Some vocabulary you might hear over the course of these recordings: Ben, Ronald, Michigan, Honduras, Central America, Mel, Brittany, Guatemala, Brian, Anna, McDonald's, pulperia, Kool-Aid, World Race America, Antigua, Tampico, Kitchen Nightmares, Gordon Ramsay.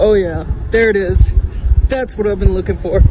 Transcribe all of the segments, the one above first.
Oh yeah, there it is. That's what I've been looking for.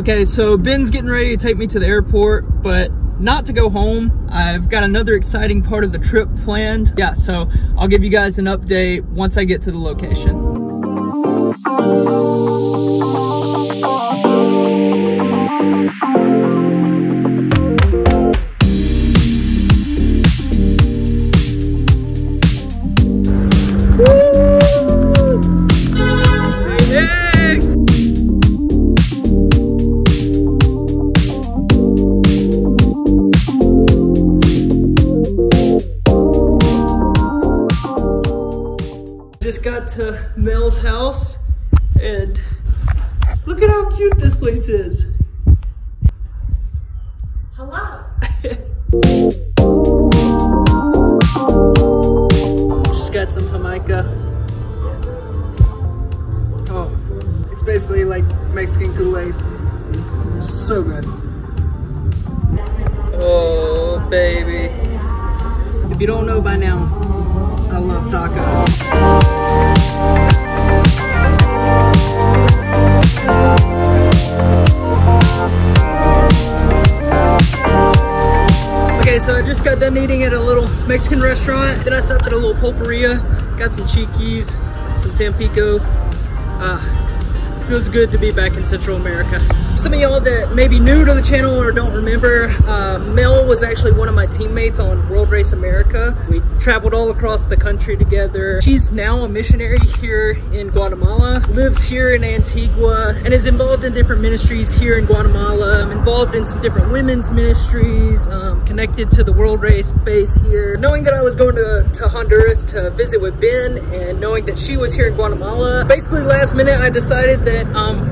Okay, so Ben's getting ready to take me to the airport, but not to go home. I've got another exciting part of the trip planned. Yeah, so I'll give you guys an update once I get to the location. Got to Mel's house and look at how cute this place is. Hello. Just got some jamaica. Oh, it's basically like Mexican Kool-Aid. So good. Oh, baby. If you don't know by now, I love tacos. Okay, so I just got done eating at a little Mexican restaurant. Then I stopped at a little pulperia, got some chiquis, some Tampico. Feels good to be back in Central America. Some of y'all that may be new to the channel or don't remember, Mel was actually one of my teammates on World Race America. We traveled all across the country together. She's now a missionary here in Guatemala, lives here in Antigua, and is involved in different ministries here in Guatemala. I'm involved in some different women's ministries, connected to the World Race base here. Knowing that I was going to Honduras to visit with Ben and knowing that she was here in Guatemala, basically last minute I decided that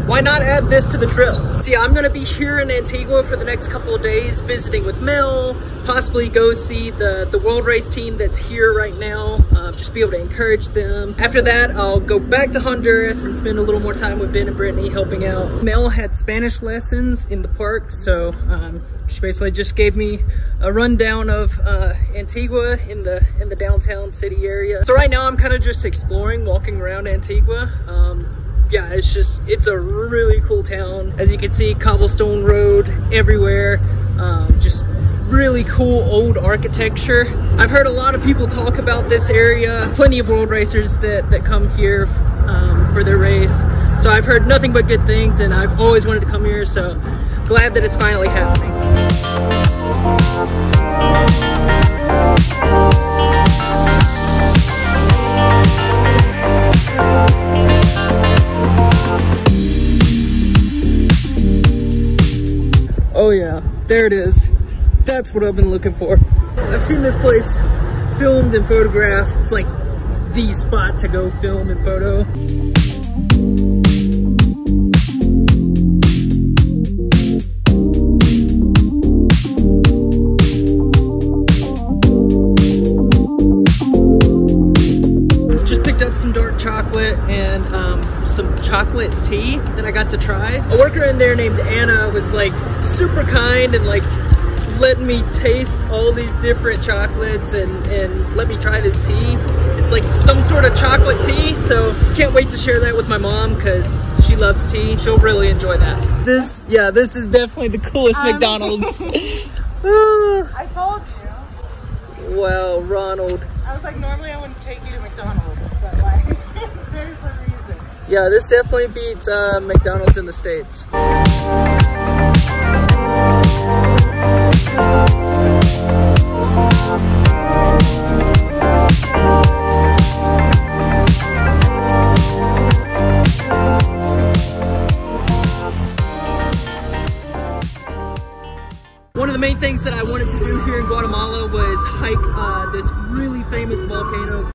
why not add this to the trip? See, I'm gonna be here in Antigua for the next couple of days visiting with Mel, possibly go see the World Race team that's here right now, just be able to encourage them. After that, I'll go back to Honduras and spend a little more time with Ben and Brittany helping out. Mel had Spanish lessons in the park, so she basically just gave me a rundown of Antigua in the downtown city area. So right now I'm kind of just exploring, walking around Antigua. Yeah, it's a really cool town. As you can see, cobblestone road everywhere. Just really cool old architecture. I've heard a lot of people talk about this area. Plenty of world racers that come here for their race. So I've heard nothing but good things and I've always wanted to come here, so glad that it's finally happening. Oh yeah, there it is. That's what I've been looking for. I've seen this place filmed and photographed. It's like the spot to go film and photo. Some dark chocolate and some chocolate tea that I got to try. A worker in there named Anna was like super kind and like letting me taste all these different chocolates and let me try this tea. It's like some sort of chocolate tea, so can't wait to share that with my mom because she loves tea. She'll really enjoy that. This is definitely the coolest McDonald's. I told you. Wow, Ronald. I was like, normally I wouldn't take you to McDonald's, but like, there's a reason. Yeah, this definitely beats McDonald's in the States.